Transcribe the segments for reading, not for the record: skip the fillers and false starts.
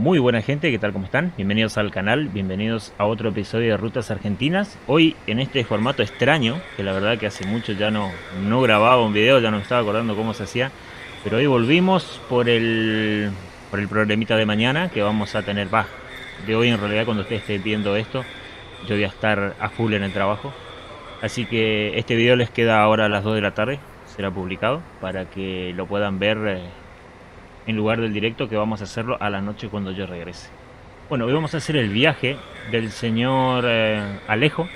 Muy buena gente, ¿qué tal? ¿Cómo están? Bienvenidos al canal, bienvenidos a otro episodio de Rutas Argentinas. Hoy en este formato extraño, que la verdad que hace mucho ya no grababa un video, ya no me estaba acordando cómo se hacía. Pero hoy volvimos por el problemita de mañana que vamos a tener, bah, de hoy en realidad cuando ustedes estén viendo esto. Yo voy a estar a full en el trabajo. Así que este video les queda ahora a las 2 de la tarde, será publicado para que lo puedan ver. En lugar del directo que vamos a hacerlo a la noche cuando yo regrese. Bueno, hoy vamos a hacer el viaje del señor Alejo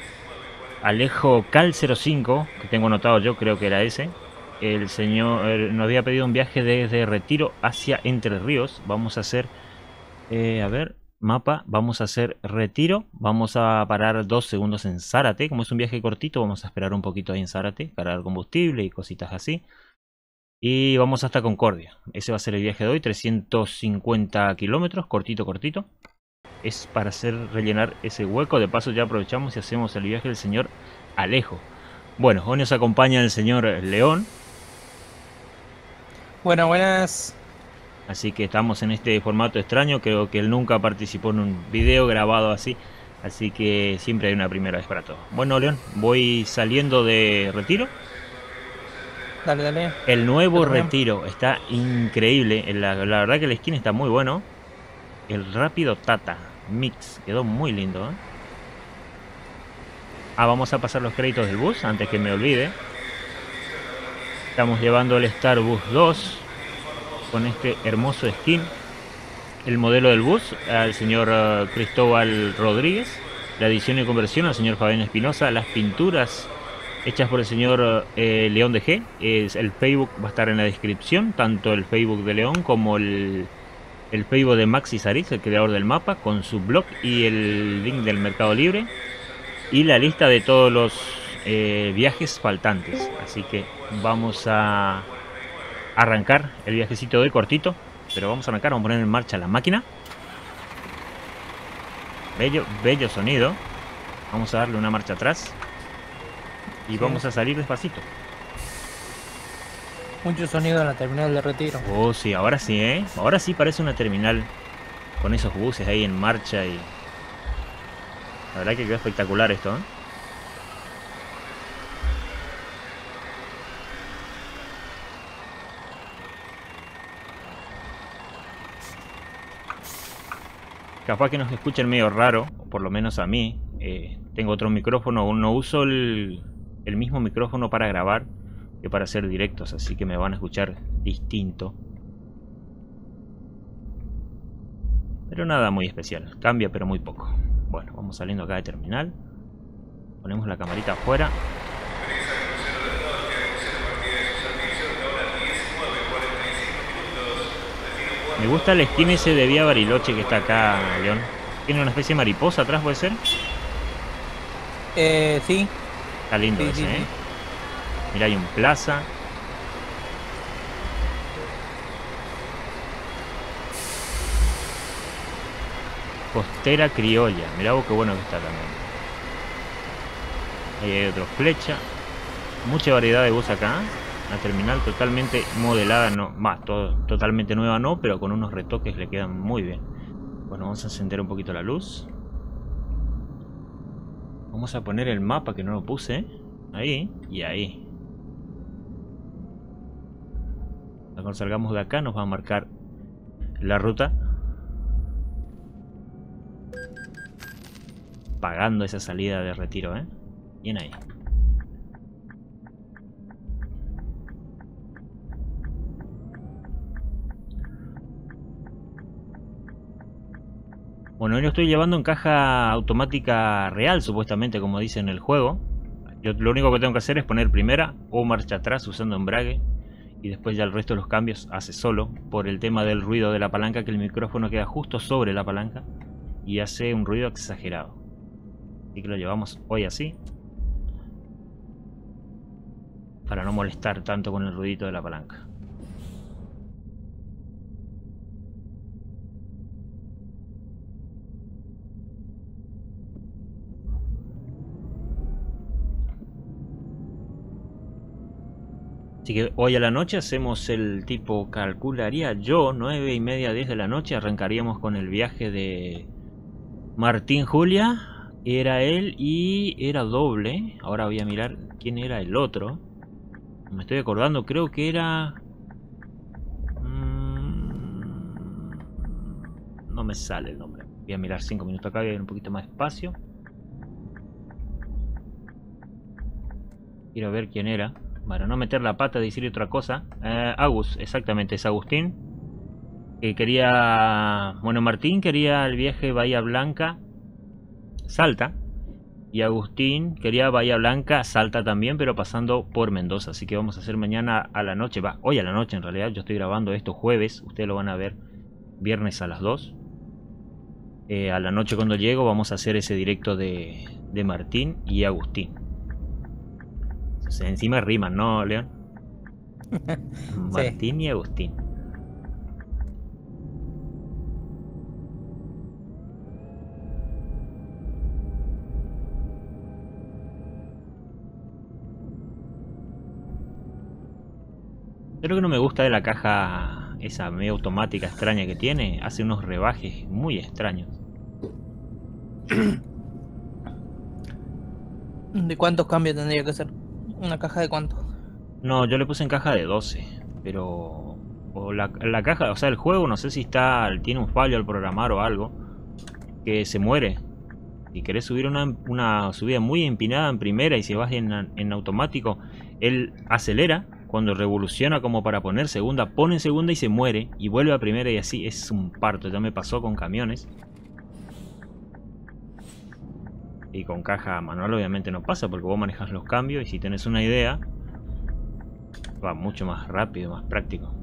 Cal05, que tengo anotado yo, creo que era ese. El señor nos había pedido un viaje desde Retiro hacia Entre Ríos. Vamos a hacer, a ver, mapa, vamos a hacer Retiro. Vamos a parar 2 segundos en Zárate. Como es un viaje cortito, vamos a esperar un poquito ahí en Zárate, cargar combustible y cositas así. Y vamos hasta Concordia. Ese va a ser el viaje de hoy, 350 kilómetros, cortito, cortito. Es para hacer rellenar ese hueco. De paso ya aprovechamos y hacemos el viaje del señor Alejo. Bueno, hoy nos acompaña el señor León. Buenas, buenas. Así que estamos en este formato extraño. Creo que él nunca participó en un video grabado así. Así que siempre hay una primera vez para todo. Bueno, León, voy saliendo de Retiro. Dale, dale. El nuevo Retiro está increíble. La verdad que el skin está muy bueno. El rápido Tata Mix quedó muy lindo, ¿eh? Ah, vamos a pasar los créditos del bus antes que me olvide. Estamos llevando el Starbus 2 con este hermoso skin. El modelo del bus al señor Cristóbal Rodríguez. La edición y conversión al señor Fabián Espinoza. Las pinturas hechas por el señor León de G. El Facebook va a estar en la descripción, tanto el Facebook de León como el Facebook de Maxi Zarich, el creador del mapa, con su blog y el link del Mercado Libre y la lista de todos los viajes faltantes. Así que vamos a arrancar el viajecito de hoy cortito, pero vamos a arrancar, vamos a poner en marcha la máquina. Bello, bello sonido. Vamos a darle una marcha atrás. Y vamos a salir despacito. Mucho sonido en la terminal de Retiro. Oh, sí, ahora sí, ¿eh? Ahora sí parece una terminal con esos buses ahí en marcha y... La verdad que quedó espectacular esto, ¿eh? Capaz que nos escuchen medio raro, por lo menos a mí. Tengo otro micrófono, aún no uso el mismo micrófono para grabar que para hacer directos, así que me van a escuchar distinto. Pero nada muy especial, cambia pero muy poco. Bueno, vamos saliendo acá de terminal. Ponemos la camarita afuera. Me gusta el skin ese de Vía Bariloche que está acá, León. Tiene una especie de mariposa atrás, ¿puede ser? Sí. Está lindo, sí, ese, sí, ¿eh? Sí. Mira, hay un plaza. Costera Criolla. Mirá vos qué bueno que está también. Ahí hay otro flecha. Mucha variedad de bus acá. La terminal totalmente modelada, no más, totalmente nueva no, pero con unos retoques le quedan muy bien. Bueno, vamos a encender un poquito la luz. Vamos a poner el mapa que no lo puse. Ahí y ahí. Cuando salgamos de acá nos va a marcar la ruta. Pagando esa salida de Retiro, ¿eh? Bien ahí. Bueno, hoy lo estoy llevando en caja automática real, supuestamente, como dice en el juego. Yo lo único que tengo que hacer es poner primera o marcha atrás usando embrague. Y después ya el resto de los cambios hace solo. Por el tema del ruido de la palanca, que el micrófono queda justo sobre la palanca. Y hace un ruido exagerado. Así que lo llevamos hoy así. Para no molestar tanto con el ruidito de la palanca. Así que hoy a la noche hacemos el tipo, calcularía yo, 9:30, 10 de la noche, arrancaríamos con el viaje de Martín Julia. Era él y era doble. Ahora voy a mirar quién era el otro. Me estoy acordando, creo que era... No me sale el nombre. Voy a mirar 5 minutos acá, voy a ir un poquito más despacio. Quiero ver quién era. Bueno, no meter la pata, decir otra cosa. Agus, exactamente, es Agustín. Que quería... Bueno, Martín quería el viaje Bahía Blanca, Salta. Y Agustín quería Bahía Blanca, Salta también, pero pasando por Mendoza. Así que vamos a hacer mañana a la noche. Va, hoy a la noche en realidad. Yo estoy grabando esto jueves. Ustedes lo van a ver viernes a las 2. A la noche cuando llego vamos a hacer ese directo de Martín y Agustín. Encima riman, ¿no, León? Martín sí. Y Agustín. Creo que no me gusta de la caja esa medio automática extraña que tiene. Hace unos rebajes muy extraños. ¿De cuántos cambios tendría que ser? ¿Una caja de cuánto? No, yo le puse en caja de 12. Pero... O la caja, o sea, el juego no sé si está... Tiene un fallo al programar o algo. Que se muere. Si querés subir una subida muy empinada en primera y si vas en automático, él acelera. Cuando revoluciona como para poner segunda, pone en segunda y se muere. Y vuelve a primera y así. Es un parto. Ya me pasó con camiones. Y con caja manual obviamente no pasa porque vos manejas los cambios. Y si tenés una idea, va mucho más rápido, más práctico.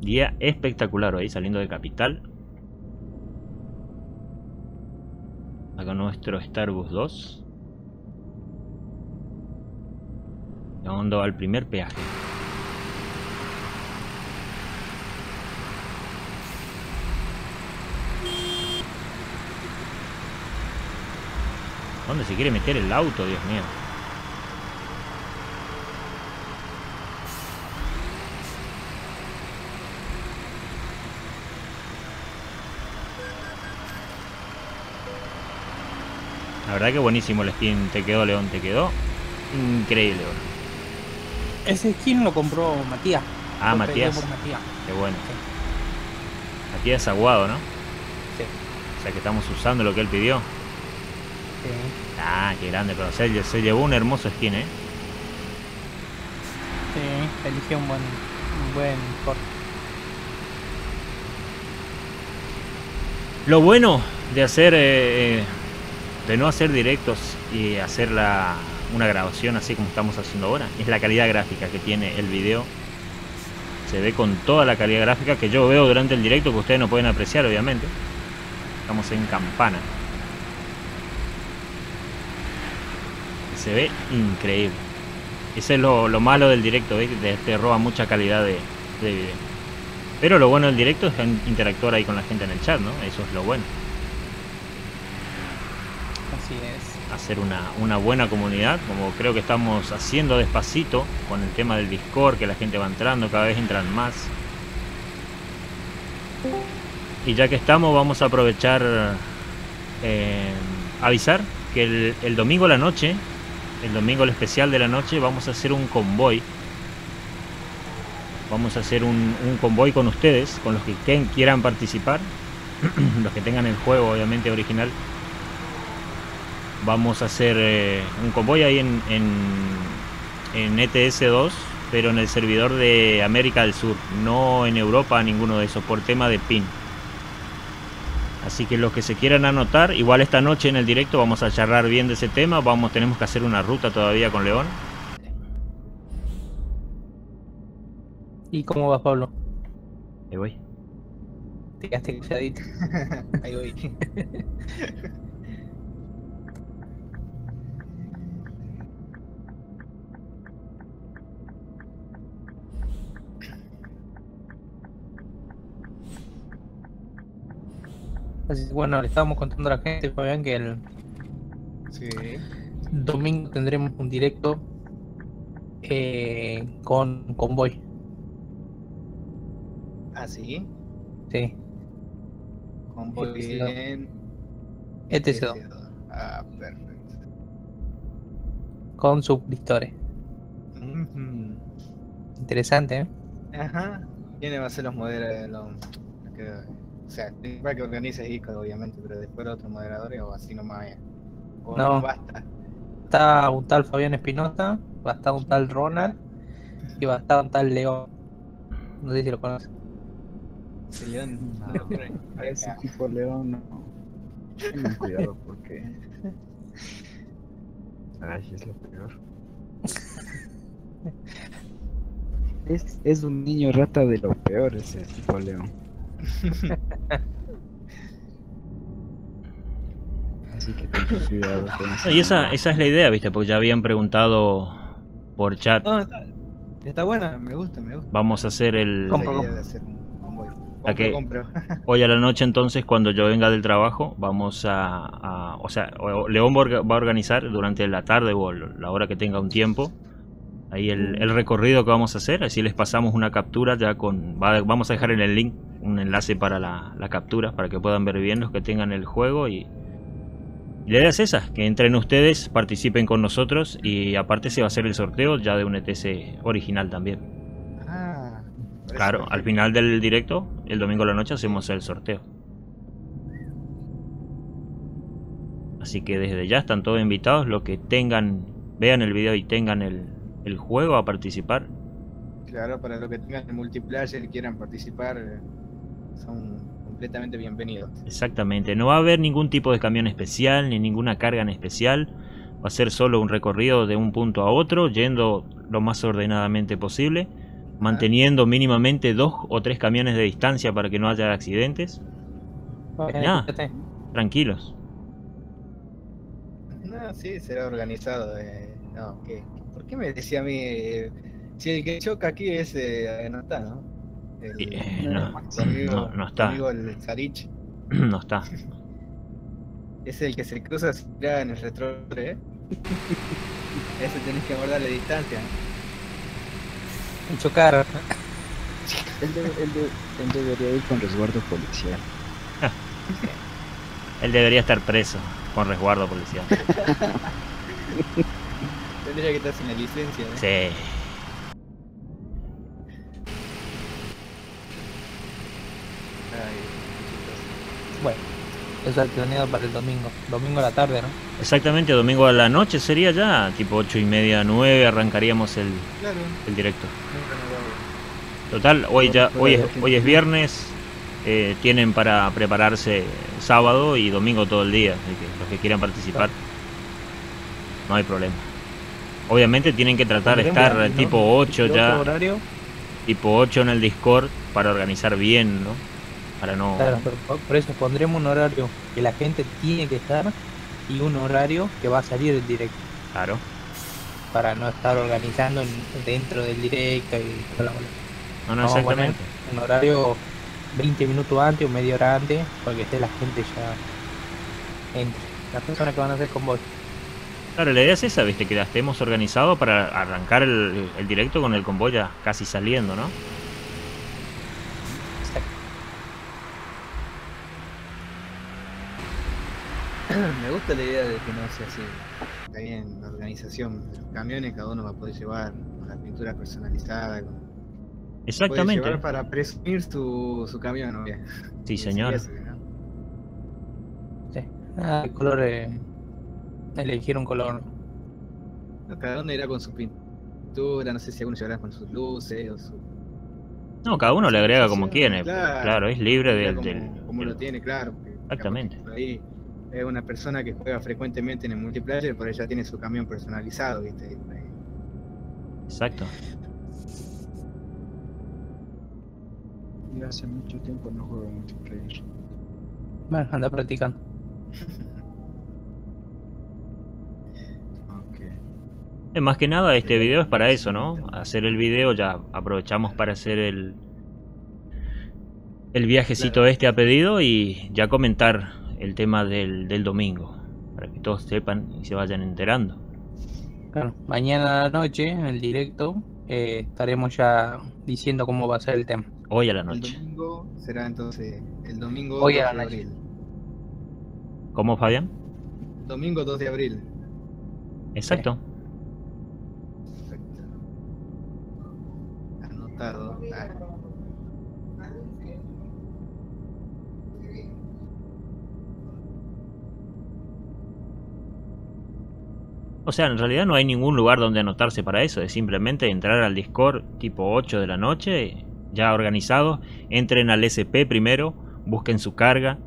Día espectacular hoy, saliendo de Capital. Acá nuestro Starbus 2. Llegando al primer peaje. ¿Dónde se quiere meter el auto, Dios mío? La verdad que buenísimo el skin, te quedó León, te quedó increíble. Ese skin lo compró Matías. Ah, Matías. Qué bueno. Sí. Matías Aguado, ¿no? Sí. O sea que estamos usando lo que él pidió. Sí. Ah, qué grande, pero se llevó un hermoso skin, ¿eh? Sí, eligió un buen corte. Lo bueno de hacer... de no hacer directos y hacer una grabación así como estamos haciendo ahora, es la calidad gráfica que tiene el video. Se ve con toda la calidad gráfica que yo veo durante el directo, que ustedes no pueden apreciar obviamente. Estamos en Campana. Se ve increíble. Ese es lo malo del directo, ¿ves? Te roba mucha calidad de video. Pero lo bueno del directo es interactuar ahí con la gente en el chat, ¿no? Eso es lo bueno. Así es. Hacer una buena comunidad, como creo que estamos haciendo despacito con el tema del Discord, que la gente va entrando, cada vez entran más. Y ya que estamos, vamos a aprovechar avisar que el domingo a la noche, el domingo el especial de la noche, vamos a hacer un convoy. Vamos a hacer un convoy con ustedes, con los que quieran participar, los que tengan el juego obviamente original. Vamos a hacer un convoy ahí en ETS2, pero en el servidor de América del Sur, no en Europa, ninguno de esos, por tema de pin. Así que los que se quieran anotar, igual esta noche en el directo vamos a charlar bien de ese tema, tenemos que hacer una ruta todavía con León. ¿Y cómo vas, Pablo? Ahí voy. Te quedaste calladito. Ahí voy. Así que bueno, le estábamos contando a la gente, Fabián, que el domingo tendremos un directo con convoy. ¿Ah, sí? Sí. Convoy en ETS2. Ah, perfecto. Con suplistores. Mm-hmm. Interesante, ¿eh? Ajá. ¿Quiénes va a ser los moderadores? O sea, para que organices Discord, obviamente, pero después otros moderadores o así nomás. O no, no basta. Está un tal Fabián Espinoza, va a estar un tal Ronald y va a estar un tal León. No sé si lo conoces. León. A ese tipo León no. Tengan cuidado porque. Ay, es lo peor. Es un niño rata de lo peor ese tipo León. Así que ten cuidado con eso. Y esa es la idea, viste, porque ya habían preguntado por chat. No, está buena, me gusta, me gusta. Vamos a hacer el... A que hoy a la noche, entonces, cuando yo venga del trabajo, vamos a o sea, León va a organizar durante la tarde o la hora que tenga un tiempo ahí el recorrido que vamos a hacer. Así les pasamos una captura ya con... Vamos a dejar en el link un enlace para la captura, para que puedan ver bien los que tengan el juego. Y la idea es esa, que entren ustedes, participen con nosotros, y aparte se va a hacer el sorteo ya de un ETS original también. Claro, al final del directo, el domingo a la noche, hacemos el sorteo. Así que desde ya están todos invitados. Los que tengan, vean el video y tengan el juego, a participar. Claro, para los que tengan el multiplayer y quieran participar, son completamente bienvenidos. Exactamente, no va a haber ningún tipo de camión especial, ni ninguna carga en especial. Va a ser solo un recorrido de un punto a otro, yendo lo más ordenadamente posible, manteniendo mínimamente 2 o 3 camiones de distancia para que no haya accidentes. Nada, tranquilos. No, sí, será organizado. No, ¿qué? ¿Por qué me decía a mí? Si el que choca aquí es... no está, ¿no? No está. Amigo el Zarich. No está. Es el que se cruza en el retro, ¿eh? Ese tenés que guardarle distancia. Chocar. Él debería ir con resguardo policial. Él debería estar preso con resguardo policial. Tendría que estar sin la licencia, ¿eh? Sí. Bueno, eso es planeado para el domingo. Domingo a la tarde, ¿no? Exactamente, domingo a la noche sería ya, tipo 8:30, 9 arrancaríamos el directo. Total, hoy es viernes, tienen para prepararse sábado y domingo todo el día, así que los que quieran participar, no hay problema. Obviamente tienen que tratar de estar tipo 8 ya, horario, tipo 8 en el Discord para organizar bien, ¿no? Para no... Claro, por eso pondremos un horario que la gente tiene que estar y un horario que va a salir el directo. Claro. Para no estar organizando dentro del directo y toda la bola. No, no, exactamente. Un horario 20 minutos antes o media hora antes, porque esté la gente ya entre las personas que van a hacer convoy. Claro, la idea es esa, viste, que la estemos organizado para arrancar el directo con el convoy ya casi saliendo, ¿no? Me gusta la idea de que no sea así. Está bien la organización de los camiones, cada uno va a poder llevar la pintura personalizada. Exactamente. Puede llevar para presumir su camión, ¿no? Sí, señor. Sí, ¿no? Sí. Ah, el color. Eligieron color. No, cada uno irá con su pintura, no sé si alguno llevará con sus luces o su... No, cada uno le agrega como quiere. Claro, es libre como lo tiene, claro. Exactamente. Es una persona que juega frecuentemente en el multiplayer, por ella tiene su camión personalizado, ¿viste? Exacto. Yo hace mucho tiempo no juego en multiplayer. Bueno, anda practicando. Okay. Más que nada este video es para eso, ¿no? Hacer el video, ya aprovechamos para hacer el viajecito este a pedido y ya comentar el tema del domingo, para que todos sepan y se vayan enterando. Claro, mañana a la noche en el directo estaremos ya diciendo cómo va a ser el tema. Hoy a la noche. El domingo será entonces, el domingo hoy 2 a la noche. De abril. ¿Cómo, Fabián? Domingo 2 de abril. Exacto. Perfecto. Anotado. O sea, en realidad no hay ningún lugar donde anotarse para eso. Es simplemente entrar al Discord tipo 8 de la noche, ya organizado. Entren al SP primero, busquen su carga,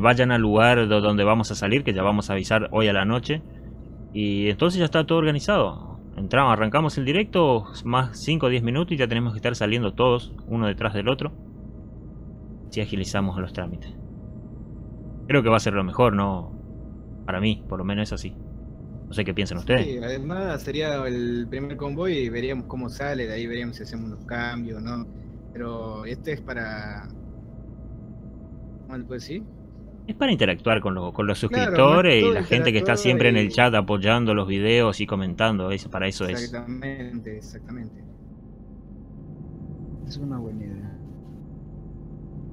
vayan al lugar donde vamos a salir, que ya vamos a avisar hoy a la noche. Y entonces ya está todo organizado. Entramos, arrancamos el directo, más 5 o 10 minutos y ya tenemos que estar saliendo todos, uno detrás del otro. Si agilizamos los trámites. Creo que va a ser lo mejor, ¿no? Para mí, por lo menos es así. No sé qué piensan ustedes. Sí, además sería el primer convoy y veríamos cómo sale, de ahí veríamos si hacemos unos cambios, ¿no? Pero este es para... ¿Cómo le puedo decir? Es para interactuar con los suscriptores, claro, y la gente que está siempre en el chat apoyando los videos y comentando, es para eso. Exactamente, es. Exactamente. Es una buena idea.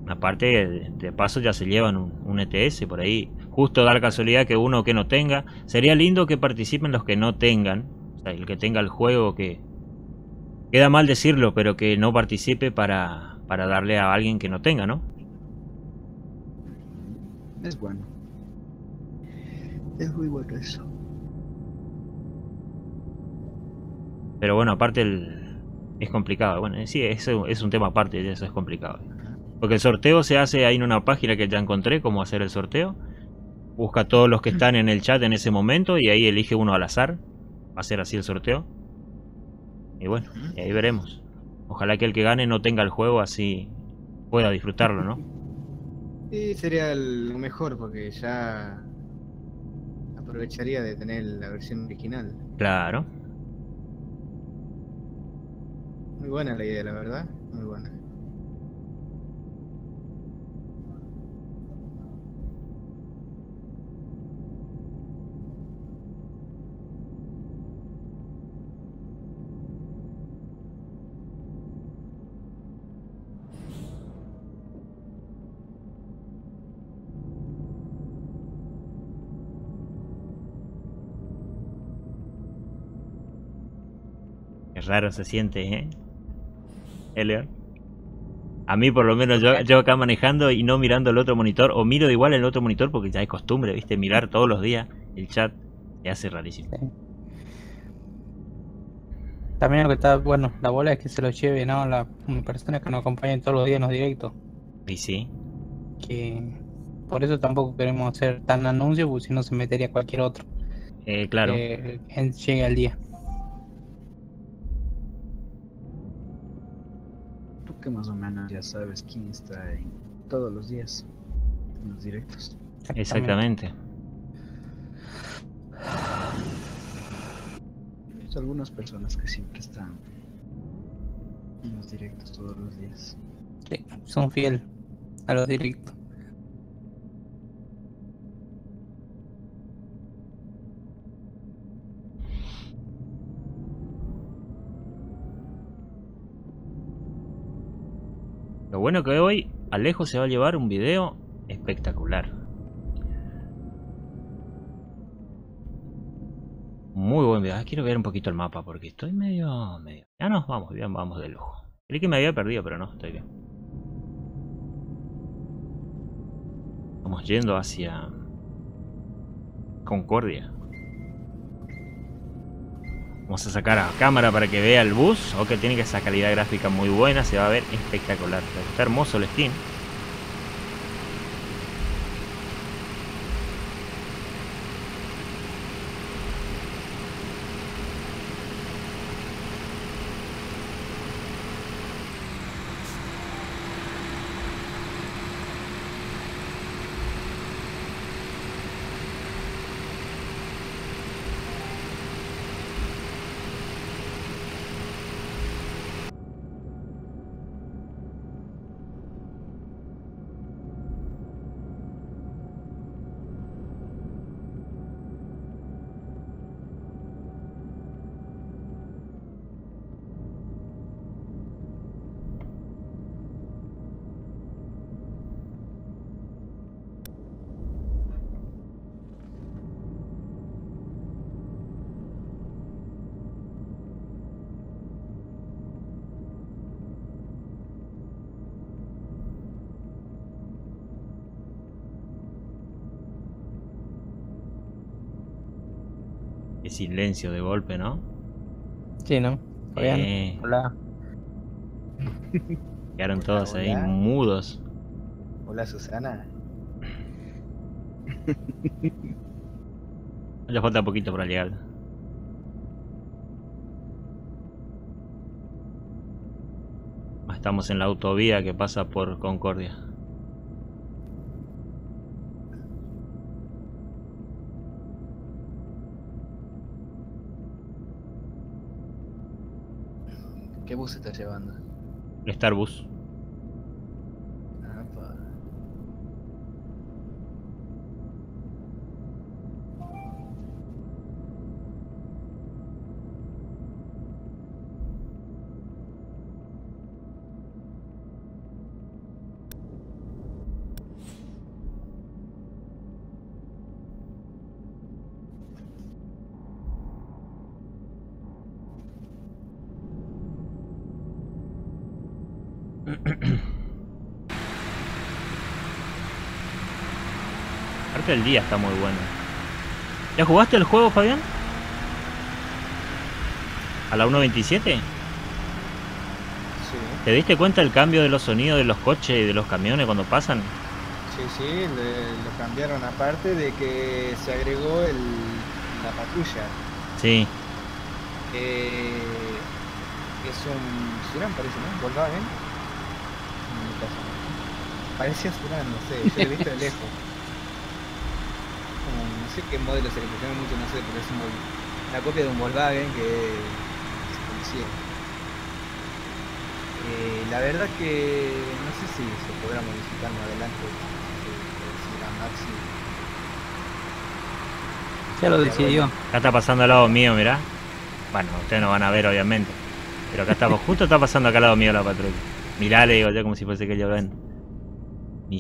Aparte, de paso ya se llevan un ETS por ahí. Justo dar casualidad que uno que no tenga. Sería lindo que participen los que no tengan. O sea, el que tenga el juego, que queda mal decirlo, pero que no participe para darle a alguien que no tenga, ¿no? Es bueno. Es muy bueno eso. Pero bueno, aparte es complicado. Bueno, sí, es un tema aparte, eso es complicado. Porque el sorteo se hace ahí en una página que ya encontré, cómo hacer el sorteo. Busca a todos los que están en el chat en ese momento y ahí elige uno al azar. Va a ser así el sorteo. Y bueno, y ahí veremos. Ojalá que el que gane no tenga el juego, así pueda disfrutarlo, ¿no? Sí, sería lo mejor porque ya aprovecharía de tener la versión original. Claro. Muy buena la idea, la verdad. Muy buena. Raro se siente, ¿eh? León. A mí por lo menos yo acá manejando y no mirando el otro monitor, o miro igual el otro monitor porque ya es costumbre, ¿viste? Mirar todos los días el chat se hace rarísimo. Sí. También lo que está bueno, la bola es que se lo lleve, ¿no? Las personas que nos acompañan todos los días en los directos. Y sí. Que por eso tampoco queremos hacer tan anuncios porque si no se metería cualquier otro. Claro. Que llegue al día. Que más o menos ya sabes quién está ahí todos los días en los directos. Exactamente. Hay algunas personas que siempre están en los directos todos los días. Sí, son fieles a los directos. Lo bueno que hoy Alejo se va a llevar un video espectacular. Muy buen video. Quiero ver un poquito el mapa porque estoy medio... Ya nos vamos bien, vamos de lujo. Creí que me había perdido, pero no, estoy bien. Estamos yendo hacia... Concordia. Vamos a sacar a cámara para que vea el bus. Ok, tiene que esa calidad gráfica muy buena. Se va a ver espectacular. Está hermoso el skin. Qué silencio de golpe, ¿no? Sí, ¿no? Hola. Quedaron todos hola, ahí mudos. Hola, Susana. Le falta poquito para llegar. Estamos en la autovía que pasa por Concordia. ¿Qué bus estás llevando? El Starbus. Aparte el día está muy bueno. ¿Ya jugaste el juego, Fabián? ¿A la 1.27? Sí. ¿Te diste cuenta el cambio de los sonidos de los coches y de los camiones cuando pasan? Sí, sí, lo cambiaron, aparte de que se agregó la patrulla. Sí. Es un Surán, parece, ¿no? Volkswagen. Parecía Surán, no sé, yo lo he visto de lejos. No sé qué modelo se le pusieron mucho, no sé, pero es una copia de un Volkswagen que se conocía. La verdad que no sé si se podrá modificar más adelante, si era Maxi. Ya lo decidió. Acá está pasando al lado mío, mirá. Bueno, ustedes no van a ver, obviamente. Pero acá estamos, justo está pasando acá al lado mío la patrulla. Mirá, le digo yo como si fuese que ya ven. Ni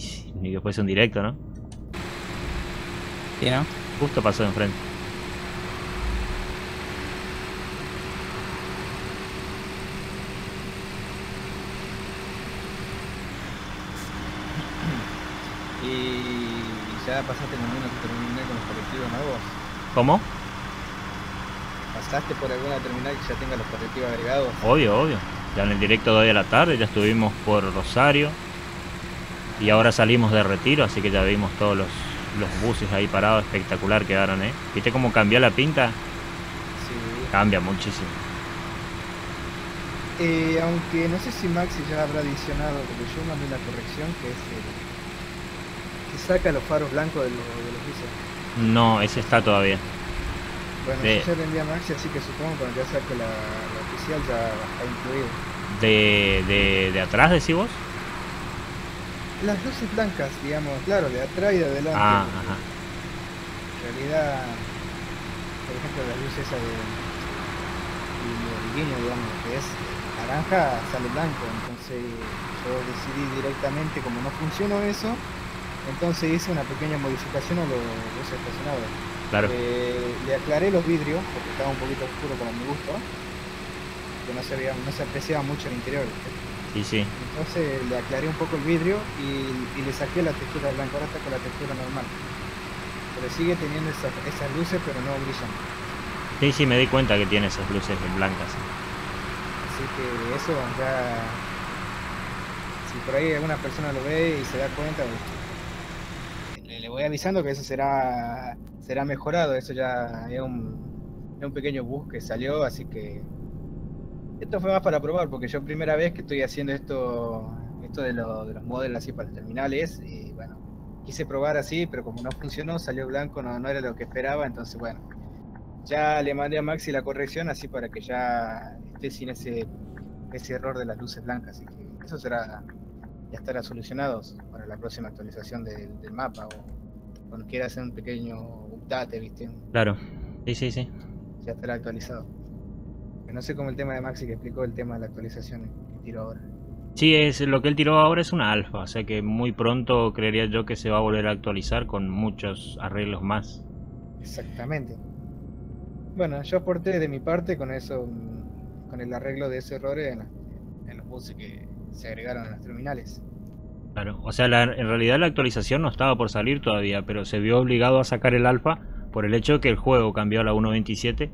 que fuese un directo, ¿no? Sí, ¿no? Justo pasó de enfrente. ¿Y ya pasaste ninguna terminal con los colectivos nuevos? ¿Cómo? ¿Pasaste por alguna terminal que ya tenga los colectivos agregados? Obvio, obvio. Ya en el directo de hoy a la tarde ya estuvimos por Rosario. Y ahora salimos de Retiro, así que ya vimos todos los buses ahí parados, espectacular quedaron, ¿eh? ¿Viste cómo cambió la pinta? Sí. Cambia muchísimo. Aunque no sé si Maxi ya habrá adicionado, porque yo mandé la corrección, que es que saca los faros blancos de los buses. No, ese está todavía. Bueno, yo ya le envié a Maxi, así que supongo que cuando ya saque la oficial ya está incluido. ¿De atrás decís vos? Las luces blancas, digamos, claro, de atrás y de adelante. Ah, ajá. En realidad, por ejemplo, las luces esas de guiño, digamos, que es naranja, sale blanco. Entonces yo decidí directamente, como no funcionó eso, entonces hice una pequeña modificación a los estacionados. Claro. Le aclaré los vidrios, porque estaba un poquito oscuro como me gustó, que no se apreciaba mucho el interior, ¿sí? Sí, sí. Entonces le aclaré un poco el vidrio y le saqué la textura blanca, ahora está con la textura normal. Pero sigue teniendo esas luces, pero no brillan. Sí, sí, me di cuenta que tiene esas luces blancas. Así que eso ya... Si por ahí alguna persona lo ve y se da cuenta, pues, le voy avisando que eso será mejorado. Eso ya es un pequeño bug que salió, así que... Esto fue más para probar, porque yo primera vez que estoy haciendo esto de los modelos así para los terminales, y bueno, quise probar así, pero como no funcionó, salió blanco, no era lo que esperaba, entonces bueno, ya le mandé a Maxi la corrección así para que ya esté sin ese error de las luces blancas, así que eso ya estará solucionado para la próxima actualización del mapa, o cuando quiera hacer un pequeño update, ¿viste? Claro, sí, sí, sí. Ya estará actualizado. No sé cómo el tema de Maxi que explicó el tema de la actualización que tiró ahora. Sí, es lo que él tiró ahora es una alfa, o sea que muy pronto creería yo que se va a volver a actualizar con muchos arreglos más. Exactamente. Bueno, yo aporté de mi parte con eso, con el arreglo de ese error en los buses que se agregaron a las terminales. Claro, o sea, en realidad la actualización no estaba por salir todavía, pero se vio obligado a sacar el alfa por el hecho de que el juego cambió a la 1.27.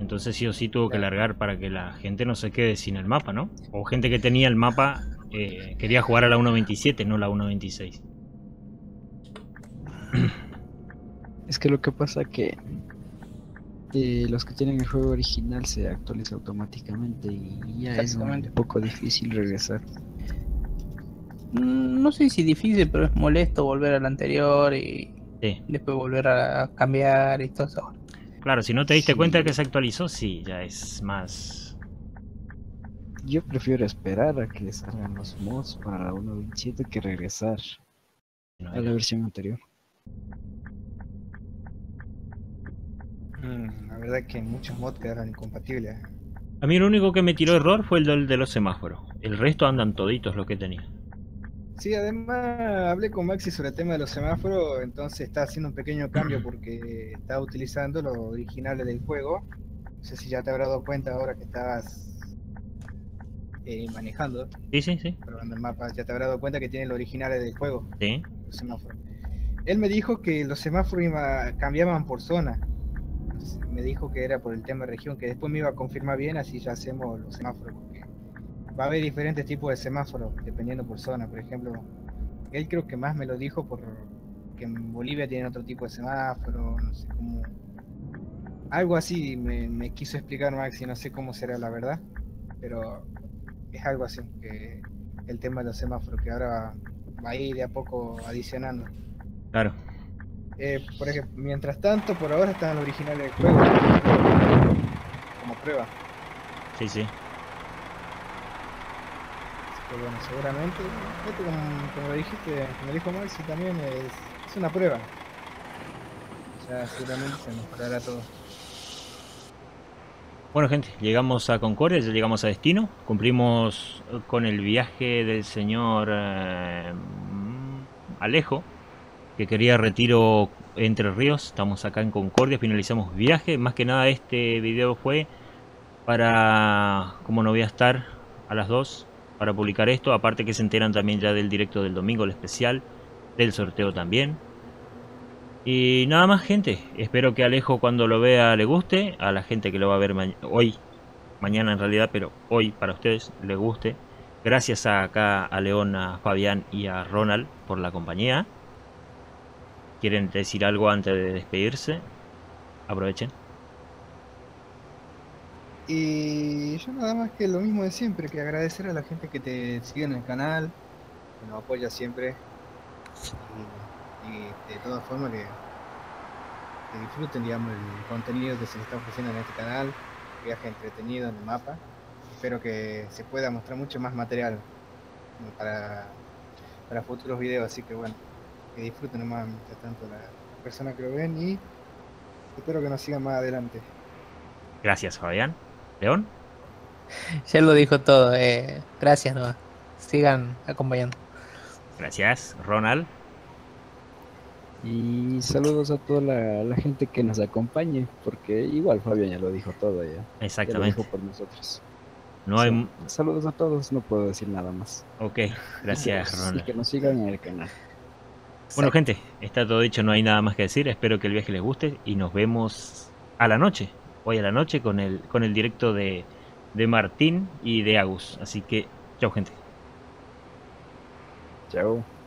Entonces sí o sí tuvo que largar para que la gente no se quede sin el mapa, ¿no? O gente que tenía el mapa quería jugar a la 1.27, no la 1.26. Es que lo que pasa que los que tienen el juego original se actualiza automáticamente y ya es un poco difícil regresar. No sé si difícil, pero es molesto volver al anterior y sí, después volver a cambiar y todo eso. Claro, si no te diste cuenta que se actualizó, sí, ya es más... Yo prefiero esperar a que salgan los mods para la 1.27 que regresar a la versión anterior. La verdad es que muchos mods quedaron incompatibles. A mí lo único que me tiró error fue el de los semáforos. El resto andan toditos los que tenía. Sí, además hablé con Maxi sobre el tema de los semáforos, entonces está haciendo un pequeño cambio porque está utilizando los originales del juego. No sé si ya te habrás dado cuenta ahora que estabas manejando. Sí, sí, sí. Probando el mapa, ya te habrás dado cuenta que tiene los originales del juego. Sí. Los semáforos. Él me dijo que los semáforos cambiaban por zona. Entonces, me dijo que era por el tema de región, que después me iba a confirmar bien, así ya hacemos los semáforos. Va a haber diferentes tipos de semáforos, dependiendo por zona. Por ejemplo, él creo que más me lo dijo porque en Bolivia tienen otro tipo de semáforo, no sé cómo... Algo así me quiso explicar Maxi, no sé cómo será la verdad, pero es algo así, que el tema de los semáforos, que ahora va a ir de a poco adicionando. Claro. Por ejemplo, mientras tanto, por ahora están los originales del juego, como prueba. Sí, sí. Pero bueno, seguramente, como dijiste, como dijo Maxi también, es una prueba. Ya seguramente se mejorará todo. Bueno gente, llegamos a Concordia, ya llegamos a destino. Cumplimos con el viaje del señor Alejo, que quería Retiro, Entre Ríos. Estamos acá en Concordia, finalizamos viaje. Más que nada este video fue para, como no voy a estar a las 2, para publicar esto, aparte que se enteran también ya del directo del domingo, el especial, del sorteo también. Y nada más gente, espero que Alejo cuando lo vea le guste, a la gente que lo va a ver mañana en realidad, pero hoy para ustedes le guste. Gracias a León, a Fabián y a Ronald por la compañía. ¿Quieren decir algo antes de despedirse? Aprovechen. Y yo nada más que lo mismo de siempre, que agradecer a la gente que te sigue en el canal, que nos apoya siempre, y de todas formas que disfruten, digamos, el contenido que se les está ofreciendo en este canal, viaje entretenido en el mapa. Espero que se pueda mostrar mucho más material para futuros videos, así que bueno, que disfruten nomás tanto las personas que lo ven y espero que nos sigan más adelante. Gracias Fabián. León. Ya lo dijo todo. Gracias, Noah. Sigan acompañando. Gracias, Ronald. Y saludos a toda la gente que nos acompañe, porque igual Fabián ya lo dijo todo. Ya. Exactamente. Ya lo dijo por nosotros. No hay... Saludos a todos, no puedo decir nada más. Ok, gracias Ronald. Y que nos sigan en el canal. Bueno gente, está todo dicho, no hay nada más que decir. Espero que el viaje les guste y nos vemos a la noche. Hoy a la noche con el directo de Martín y de Agus. Así que, chao gente. Chao.